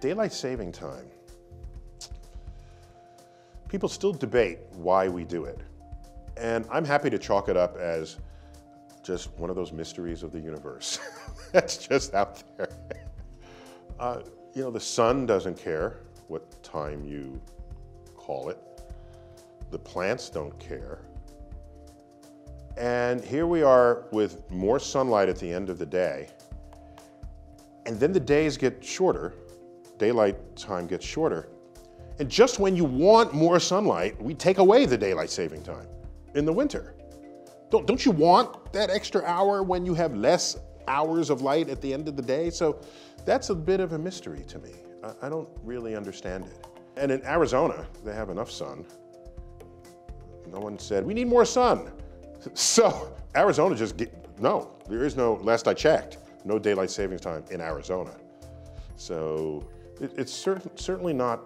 Daylight saving time. People still debate why we do it. And I'm happy to chalk it up as just one of those mysteries of the universe. That's just out there. You know, the sun doesn't care what time you call it. The plants don't care. And here we are with more sunlight at the end of the day. And then the days get shorter. Daylight time gets shorter. And just when you want more sunlight, we take away the daylight saving time in the winter. Don't you want that extra hour when you have less hours of light at the end of the day? So that's a bit of a mystery to me. I don't really understand it. And in Arizona, they have enough sun. No one said, we need more sun. So Arizona just, no, there is no, last I checked, no daylight savings time in Arizona. So it's certainly not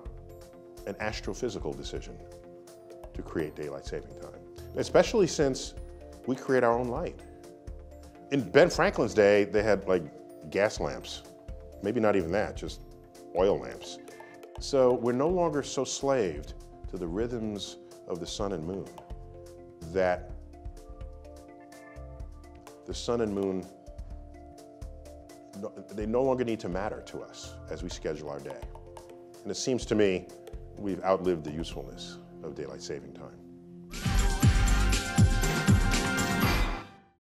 an astrophysical decision to create daylight saving time, especially since we create our own light. In Ben Franklin's day, they had like gas lamps, maybe not even that, just oil lamps. So we're no longer so slaved to the rhythms of the sun and moon that the sun and moon, they no longer need to matter to us as we schedule our day. And it seems to me we've outlived the usefulness of daylight saving time.